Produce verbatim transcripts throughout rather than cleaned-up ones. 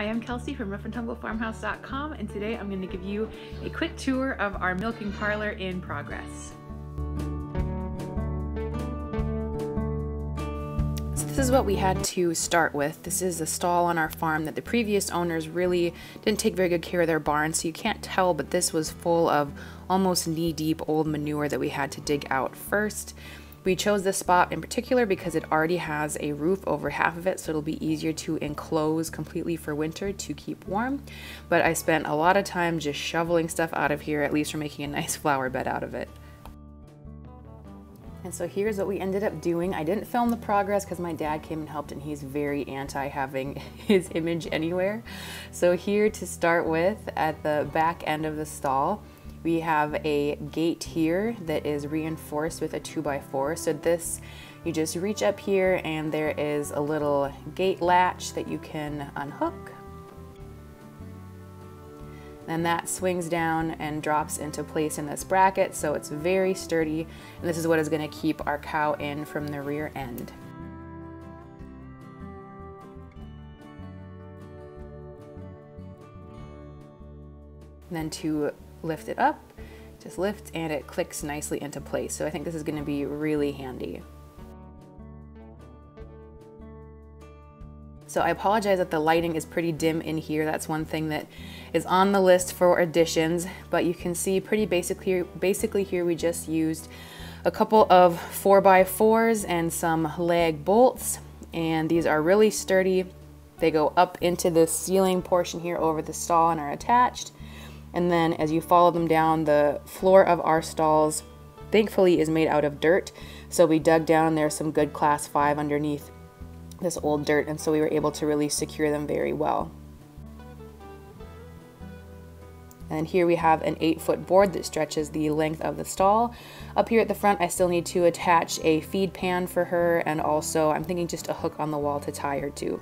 I am Kelsey from rough and tumble farmhouse dot com, and today I'm going to give you a quick tour of our milking parlor in progress. So this is what we had to start with. This is a stall on our farm that the previous owners really didn't take very good care of their barn, so you can't tell, but this was full of almost knee-deep old manure that we had to dig out first. We chose this spot in particular because it already has a roof over half of it, so it'll be easier to enclose completely for winter to keep warm. But I spent a lot of time just shoveling stuff out of here, at least for making a nice flower bed out of it. And so here's what we ended up doing. I didn't film the progress because my dad came and helped, and he's very anti having his image anywhere. So here to start with, at the back end of the stall, we have a gate here that is reinforced with a two by four. So this, you just reach up here and there is a little gate latch that you can unhook. Then that swings down and drops into place in this bracket, so it's very sturdy. And this is what is going to keep our cow in from the rear end. And then to lift it up, just lift, and it clicks nicely into place. So I think this is going to be really handy. So I apologize that the lighting is pretty dim in here. That's one thing that is on the list for additions, but you can see pretty basically, basically here we just used a couple of four by fours and some lag bolts, and these are really sturdy. They go up into the ceiling portion here over the stall and are attached. And then as you follow them down, the floor of our stalls thankfully is made out of dirt. So we dug down and there's some good class five underneath this old dirt, and so we were able to really secure them very well. And here we have an eight foot board that stretches the length of the stall. Up here at the front, I still need to attach a feed pan for her, and also I'm thinking just a hook on the wall to tie her to.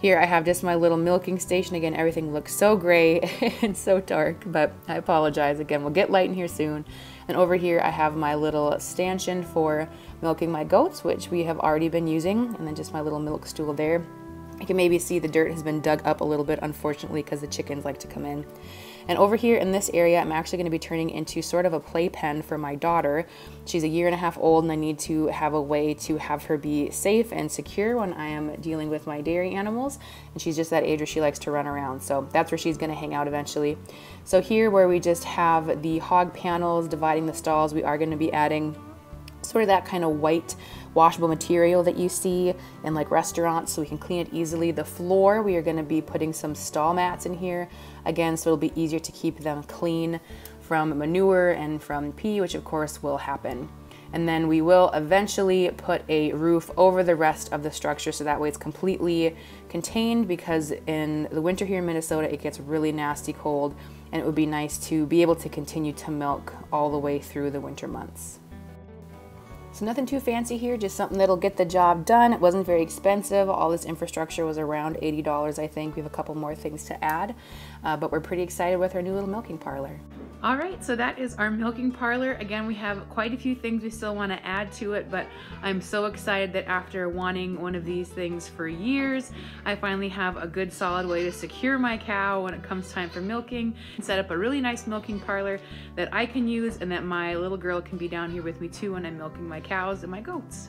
Here I have just my little milking station. Again, everything looks so gray and so dark, but I apologize. Again, we'll get light in here soon. And over here I have my little stanchion for milking my goats, which we have already been using, and then just my little milk stool there. You can maybe see the dirt has been dug up a little bit, unfortunately, because the chickens like to come in. And over here in this area, I'm actually going to be turning into sort of a playpen for my daughter. She's a year and a half old, and I need to have a way to have her be safe and secure when I am dealing with my dairy animals. And she's just that age where she likes to run around, so that's where she's going to hang out eventually. So here where we just have the hog panels dividing the stalls, we are going to be adding sort of that kind of white washable material that you see in like restaurants, so we can clean it easily. The floor, we are going to be putting some stall mats in here again, so it'll be easier to keep them clean from manure and from pee, which of course will happen. And then we will eventually put a roof over the rest of the structure, so that way it's completely contained, because in the winter here in Minnesota it gets really nasty cold, and it would be nice to be able to continue to milk all the way through the winter months. So nothing too fancy here, just something that'll get the job done. It wasn't very expensive. All this infrastructure was around eighty dollars, I think. We have a couple more things to add, uh, but we're pretty excited with our new little milking parlor. All right, so that is our milking parlor. Again, we have quite a few things we still want to add to it, but I'm so excited that after wanting one of these things for years, I finally have a good solid way to secure my cow when it comes time for milking, and set up a really nice milking parlor that I can use, and that my little girl can be down here with me too when I'm milking my cows and my goats.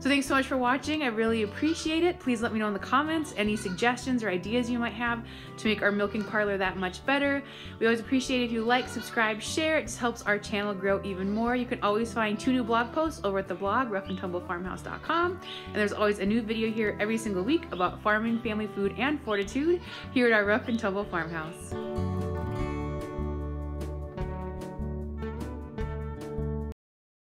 So thanks so much for watching. I really appreciate it. Please let me know in the comments any suggestions or ideas you might have to make our milking parlor that much better. We always appreciate it if you like, subscribe, share. It just helps our channel grow even more. You can always find two new blog posts over at the blog, rough and tumble farmhouse dot com. And there's always a new video here every single week about farming, family food, and fortitude here at our Rough and Tumble Farmhouse.